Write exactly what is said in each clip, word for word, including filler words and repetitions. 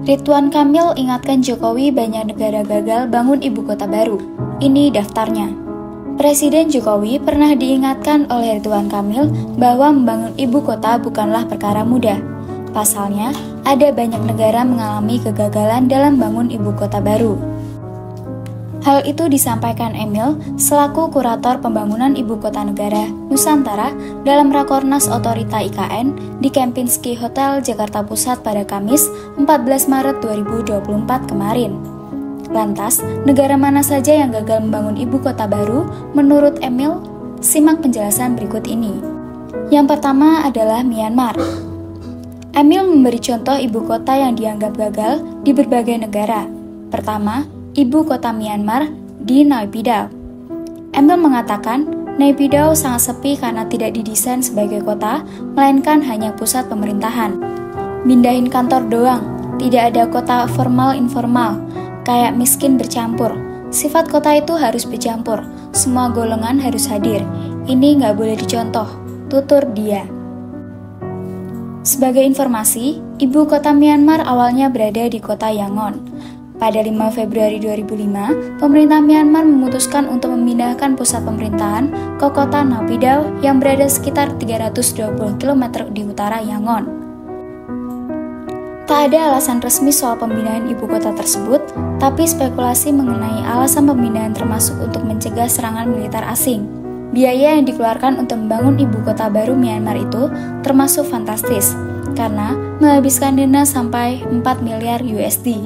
Ridwan Kamil ingatkan Jokowi banyak negara gagal bangun ibu kota baru. Ini daftarnya. Presiden Jokowi pernah diingatkan oleh Ridwan Kamil bahwa membangun ibu kota bukanlah perkara mudah. Pasalnya, ada banyak negara mengalami kegagalan dalam bangun ibu kota baru. Hal itu disampaikan Emil selaku kurator pembangunan ibu kota negara Nusantara dalam Rakornas Otorita I K N di Kempinski Hotel Jakarta Pusat pada Kamis empat belas Maret dua ribu dua puluh empat kemarin. Lantas, negara mana saja yang gagal membangun ibu kota baru menurut Emil? Simak penjelasan berikut ini. Yang pertama adalah Myanmar. Emil memberi contoh ibu kota yang dianggap gagal di berbagai negara. Pertama, ibu kota Myanmar di Naypyidaw. Emil mengatakan, Naypyidaw sangat sepi karena tidak didesain sebagai kota, melainkan hanya pusat pemerintahan. Pindahin kantor doang, tidak ada kota formal-informal, kayak miskin bercampur. Sifat kota itu harus bercampur, semua golongan harus hadir. Ini nggak boleh dicontoh, tutur dia. Sebagai informasi, ibu kota Myanmar awalnya berada di kota Yangon. Pada lima Februari dua ribu lima, pemerintah Myanmar memutuskan untuk memindahkan pusat pemerintahan ke kota Naypyidaw yang berada sekitar tiga ratus dua puluh kilometer di utara Yangon. Tak ada alasan resmi soal pemindahan ibu kota tersebut, tapi spekulasi mengenai alasan pemindahan termasuk untuk mencegah serangan militer asing. Biaya yang dikeluarkan untuk membangun ibu kota baru Myanmar itu termasuk fantastis, karena menghabiskan dana sampai empat miliar U S D.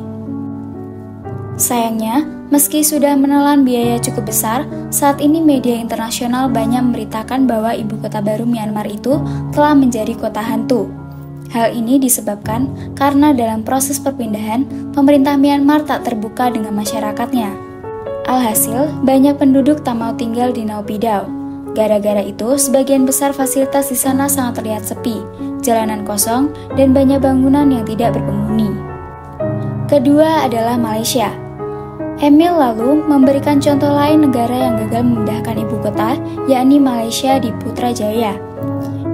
Sayangnya, meski sudah menelan biaya cukup besar, saat ini media internasional banyak memberitakan bahwa ibu kota baru Myanmar itu telah menjadi kota hantu. Hal ini disebabkan karena dalam proses perpindahan, pemerintah Myanmar tak terbuka dengan masyarakatnya. Alhasil, banyak penduduk tak mau tinggal di Naypyidaw. Gara-gara itu, sebagian besar fasilitas di sana sangat terlihat sepi, jalanan kosong, dan banyak bangunan yang tidak berpenghuni. Kedua adalah Malaysia. Emil lalu memberikan contoh lain negara yang gagal memindahkan ibu kota, yakni Malaysia di Putrajaya.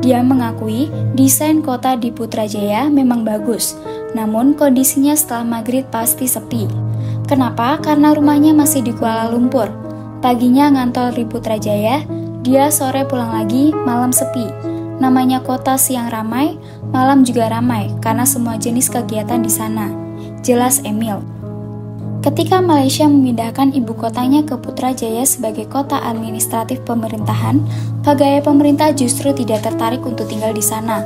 Dia mengakui desain kota di Putrajaya memang bagus, namun kondisinya setelah maghrib pasti sepi. Kenapa? Karena rumahnya masih di Kuala Lumpur. Paginya ngantor di Putrajaya, dia sore pulang lagi, malam sepi. Namanya kota siang ramai, malam juga ramai karena semua jenis kegiatan di sana. Jelas Emil. Ketika Malaysia memindahkan ibu kotanya ke Putrajaya sebagai kota administratif pemerintahan, pegawai pemerintah justru tidak tertarik untuk tinggal di sana.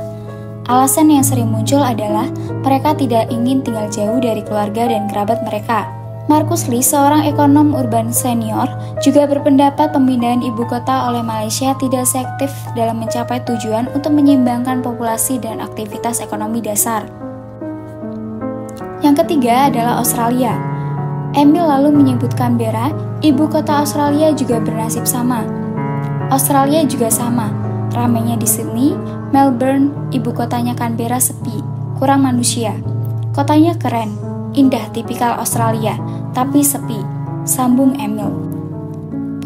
Alasan yang sering muncul adalah mereka tidak ingin tinggal jauh dari keluarga dan kerabat mereka. Markus Lee, seorang ekonom urban senior, juga berpendapat pemindahan ibu kota oleh Malaysia tidak efektif dalam mencapai tujuan untuk menyeimbangkan populasi dan aktivitas ekonomi dasar. Yang ketiga adalah Australia. Emil lalu menyebut Canberra, ibu kota Australia juga bernasib sama. Australia juga sama, ramainya di Sydney, Melbourne, ibu kotanya Canberra sepi, kurang manusia. Kotanya keren, indah tipikal Australia, tapi sepi, sambung Emil.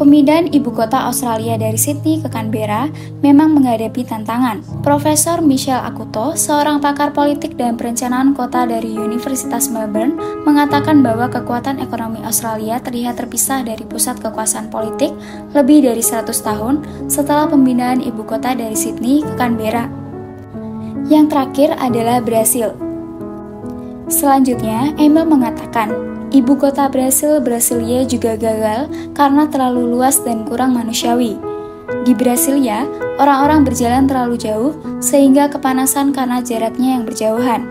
Pemindahan ibu kota Australia dari Sydney ke Canberra memang menghadapi tantangan. Profesor Michelle Acuto, seorang pakar politik dan perencanaan kota dari Universitas Melbourne, mengatakan bahwa kekuatan ekonomi Australia terlihat terpisah dari pusat kekuasaan politik lebih dari seratus tahun setelah pemindahan ibu kota dari Sydney ke Canberra. Yang terakhir adalah Brasil. Selanjutnya, Emil mengatakan, ibu kota Brasil, Brasilia juga gagal karena terlalu luas dan kurang manusiawi. Di Brasilia, orang-orang berjalan terlalu jauh sehingga kepanasan karena jaraknya yang berjauhan.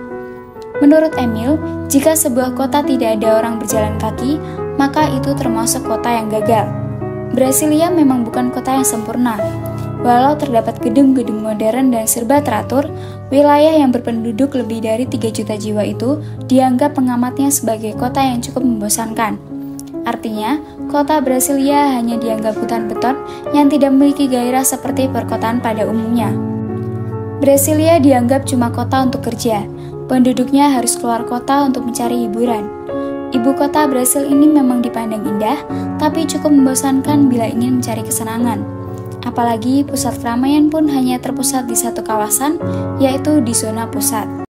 Menurut Emil, jika sebuah kota tidak ada orang berjalan kaki, maka itu termasuk kota yang gagal. Brasilia memang bukan kota yang sempurna. Walau terdapat gedung-gedung modern dan serba teratur, wilayah yang berpenduduk lebih dari tiga juta jiwa itu dianggap pengamatnya sebagai kota yang cukup membosankan. Artinya, kota Brasilia hanya dianggap hutan beton yang tidak memiliki gairah seperti perkotaan pada umumnya. Brasilia dianggap cuma kota untuk kerja, penduduknya harus keluar kota untuk mencari hiburan. Ibu kota Brasil ini memang dipandang indah, tapi cukup membosankan bila ingin mencari kesenangan. Apalagi pusat keramaian pun hanya terpusat di satu kawasan, yaitu di zona pusat.